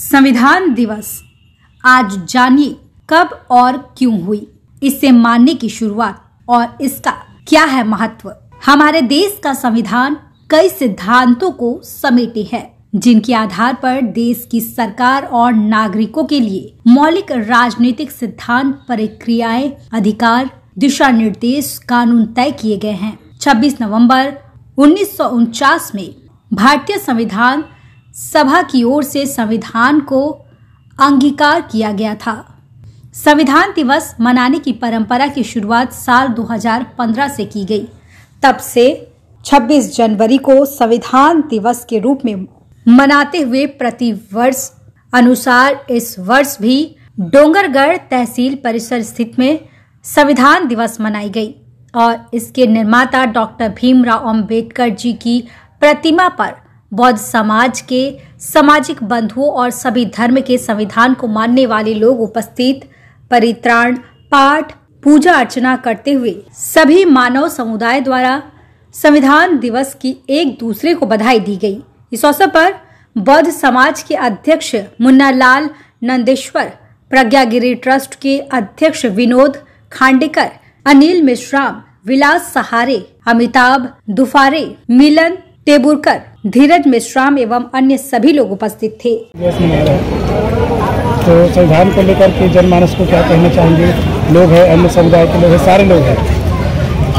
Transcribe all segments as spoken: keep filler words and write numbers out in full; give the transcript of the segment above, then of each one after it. संविधान दिवस आज जानिए कब और क्यों हुई, इसे मानने की शुरुआत और इसका क्या है महत्व। हमारे देश का संविधान कई सिद्धांतों को समेटे है जिनके आधार पर देश की सरकार और नागरिकों के लिए मौलिक राजनीतिक सिद्धांत, प्रक्रियाएं, अधिकार, दिशा निर्देश, कानून तय किए गए हैं। छब्बीस नवंबर उन्नीस सौ उनचास में भारतीय संविधान सभा की ओर से संविधान को अंगीकार किया गया था। संविधान दिवस मनाने की परंपरा की शुरुआत साल दो हज़ार पंद्रह से की गई। तब से छब्बीस जनवरी को संविधान दिवस के रूप में मनाते हुए प्रति वर्ष अनुसार इस वर्ष भी डोंगरगढ़ तहसील परिसर स्थित में संविधान दिवस मनाई गई और इसके निर्माता डॉक्टर भीमराव अंबेडकर जी की प्रतिमा पर बौद्ध समाज के सामाजिक बंधुओं और सभी धर्म के संविधान को मानने वाले लोग उपस्थित परित्राण, पाठ, पूजा अर्चना करते हुए सभी मानव समुदाय द्वारा संविधान दिवस की एक दूसरे को बधाई दी गई। इस अवसर पर बौद्ध समाज के अध्यक्ष मुन्ना लाल नंदेश्वर, प्रज्ञागिरी ट्रस्ट के अध्यक्ष विनोद खांडेकर, अनिल मिश्रा, विलास सहारे, अमिताभ दुफारे, मिलन तेबुरकर, धीरज मिश्रा एवं अन्य सभी लोग उपस्थित थे। तो संविधान को लेकर के जनमानस को क्या कहना चाहेंगे? लोग हैं, अन्य समुदाय के लोग हैं, सारे लोग हैं।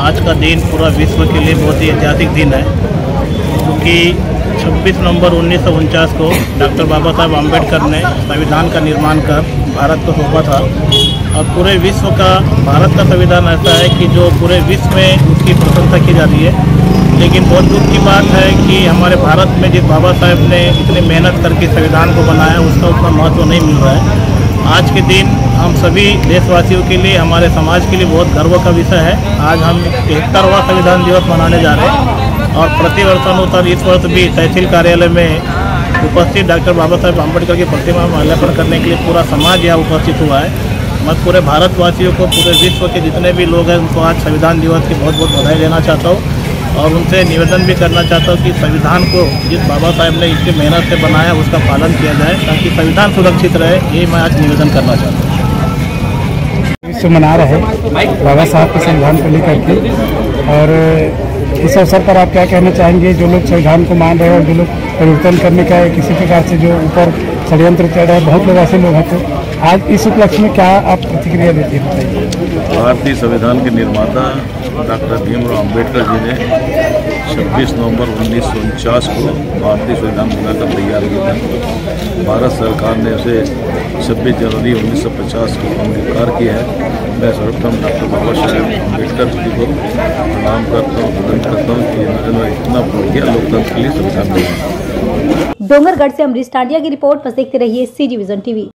आज का दिन पूरा विश्व के लिए बहुत ही ऐतिहासिक दिन है क्योंकि छब्बीस नवंबर उन्नीस सौ उनचास को डॉक्टर बाबा साहब अम्बेडकर ने संविधान का निर्माण कर भारत को सौंपा था और पूरे विश्व का, भारत का संविधान ऐसा है कि जो पूरे विश्व में उसकी प्रशंसा की जाती है। लेकिन बहुत दुख की बात है कि हमारे भारत में जिस बाबा साहब ने इतनी मेहनत करके संविधान को बनाया उसका उतना महत्व नहीं मिल रहा है। आज के दिन हम सभी देशवासियों के लिए, हमारे समाज के लिए बहुत गर्व का विषय है। आज हम तिहत्तरवां संविधान दिवस मनाने जा रहे हैं और प्रतिवर्षानुसार इस वर्ष भी तहसील कार्यालय में उपस्थित डॉक्टर बाबा साहेब अम्बेडकर की प्रतिमा में माल्यार्पण करने के लिए पूरा समाज यहाँ उपस्थित हुआ है। मैं पूरे भारतवासियों को, पूरे विश्व के जितने भी लोग हैं उनको आज संविधान दिवस की बहुत बहुत बधाई देना चाहता हूँ और उनसे निवेदन भी करना चाहता हूँ कि संविधान को जिस बाबा साहेब ने इतनी मेहनत से बनाया उसका पालन किया जाए ताकि संविधान सुरक्षित रहे। ये मैं आज निवेदन करना चाहता हूँ। विश्व मना रहे बाबा साहब के संविधान को लेकर के, और इस अवसर पर आप क्या कहना चाहेंगे? जो लोग संविधान को मान रहे हैं और जो लोग परिवर्तन करने का किसी प्रकार से जो ऊपर षड्यंत्र चढ़ रहे हैं, बहुत लोग ऐसे लोग हैं, तो आज इस उपलक्ष्य में क्या आप प्रतिक्रिया देते हैं? बताइए। भारतीय संविधान के निर्माता डॉक्टर भीमराव अम्बेडकर जी ने छब्बीस नवंबर उन्नीस सौ उनचास को भारतीय संविधान बनाकर तैयार किया था। भारत सरकार ने उसे छब्बीस जनवरी उन्नीस सौ पचास को अंगीकार किया है। मैं सर्वप्रथम डॉक्टर बाबा साहेब अम्बेडकर जी को प्रणाम करता हूँ, वंदन करता हूँ कि इन्होंने इतना बढ़िया लोकतंत्र के लिए संविधान बनाया। डोंगरगढ़ से अमरीश ठाडिया की रिपोर्ट पर देखते रहिए सी जी विजन टीवी।